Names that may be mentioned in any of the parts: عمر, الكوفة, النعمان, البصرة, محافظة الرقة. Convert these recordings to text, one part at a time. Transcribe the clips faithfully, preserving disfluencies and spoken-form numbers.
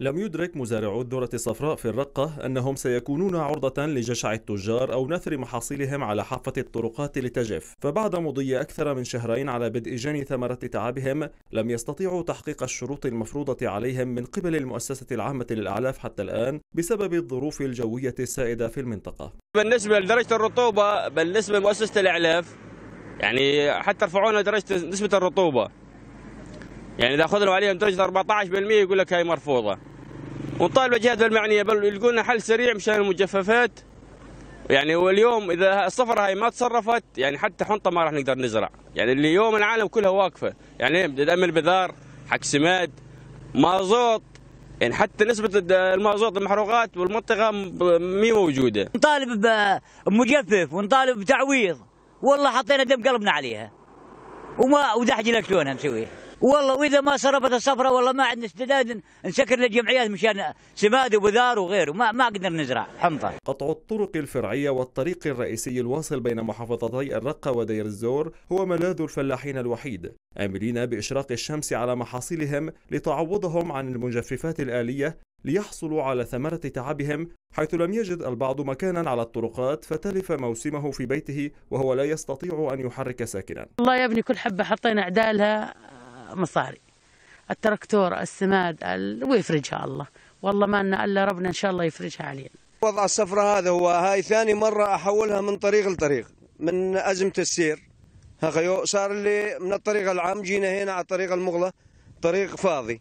لم يدرك مزارعو الذرة الصفراء في الرقة أنهم سيكونون عرضة لجشع التجار أو نثر محاصيلهم على حافة الطرقات لتجف، فبعد مضي أكثر من شهرين على بدء جني ثمرة تعبهم لم يستطيعوا تحقيق الشروط المفروضة عليهم من قبل المؤسسة العامة للأعلاف حتى الآن بسبب الظروف الجوية السائدة في المنطقة. بالنسبة لدرجة الرطوبة بالنسبة لمؤسسة الأعلاف يعني حتى رفعونا درجة نسبة الرطوبة، يعني إذا أخذنا عليهم درجة أربعة عشر بالمئة يقول لك هاي مرفوضة، ونطالب الجهات المعنية يلقوا لنا حل سريع مشان المجففات، يعني واليوم إذا الصفرة هاي ما تصرفت يعني حتى حنطة ما راح نقدر نزرع، يعني اليوم العالم كلها واقفة، يعني بدنا نأمن بذار، حكسمات، مازوت، يعني حتى نسبة المازوت المحروقات بالمنطقة مي موجودة. نطالب بمجفف ونطالب بتعويض، والله حطينا دم قلبنا عليها وما ودحجنا شلونها مسويها. والله واذا ما صرفت الصفره والله ما عندنا استعداد نسكر للجمعيات مشان سماد وبذار وغيره، ما ما قدر نزرع حنطه. قطع الطرق الفرعيه والطريق الرئيسي الواصل بين محافظتي الرقه ودير الزور هو ملاذ الفلاحين الوحيد، آملين باشراق الشمس على محاصيلهم لتعوضهم عن المجففات الآليه ليحصلوا على ثمره تعبهم، حيث لم يجد البعض مكانا على الطرقات فتلف موسمه في بيته وهو لا يستطيع ان يحرك ساكنا. والله يا ابني كل حبه حطينا عدالها مصاري، التراكتور، السماد، ال... ويفرجها الله، والله ما لنا الا ربنا ان شاء الله يفرجها علينا. وضع السفره هذا هو هاي ثاني مره احولها من طريق لطريق من ازمه السير، ها صار اللي من الطريق العام جينا هنا على الطريق المغلق، طريق فاضي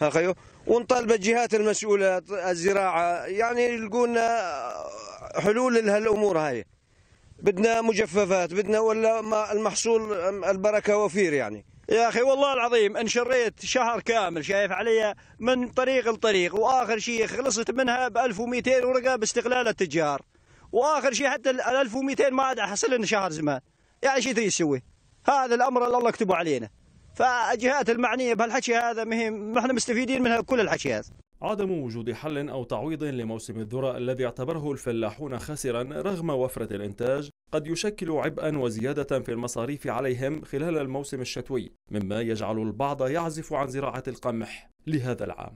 ها، ونطالب الجهات المسؤوله الزراعه يعني يلقوا لنا حلول لهالامور هاي، بدنا مجففات، بدنا ولا ما المحصول البركه وفير يعني. يا أخي والله العظيم انشريت شهر كامل شايف عليا من طريق لطريق، وآخر شيء خلصت منها ب ألف ومئتين ورقة باستقلال التجار، وآخر شيء حتى ال ألف ومئتين ما عاد حصل لنا شهر زمان، يعني شو تريد تسوي؟ هذا الأمر اللي الله كتبه علينا، فالجهات المعنية بهالحكي هذا مهم، نحن مستفيدين من كل الحكي هذا. عدم وجود حل أو تعويض لموسم الذرة الذي اعتبره الفلاحون خاسرا رغم وفرة الإنتاج قد يشكل عبئا وزيادة في المصاريف عليهم خلال الموسم الشتوي، مما يجعل البعض يعزف عن زراعة القمح لهذا العام.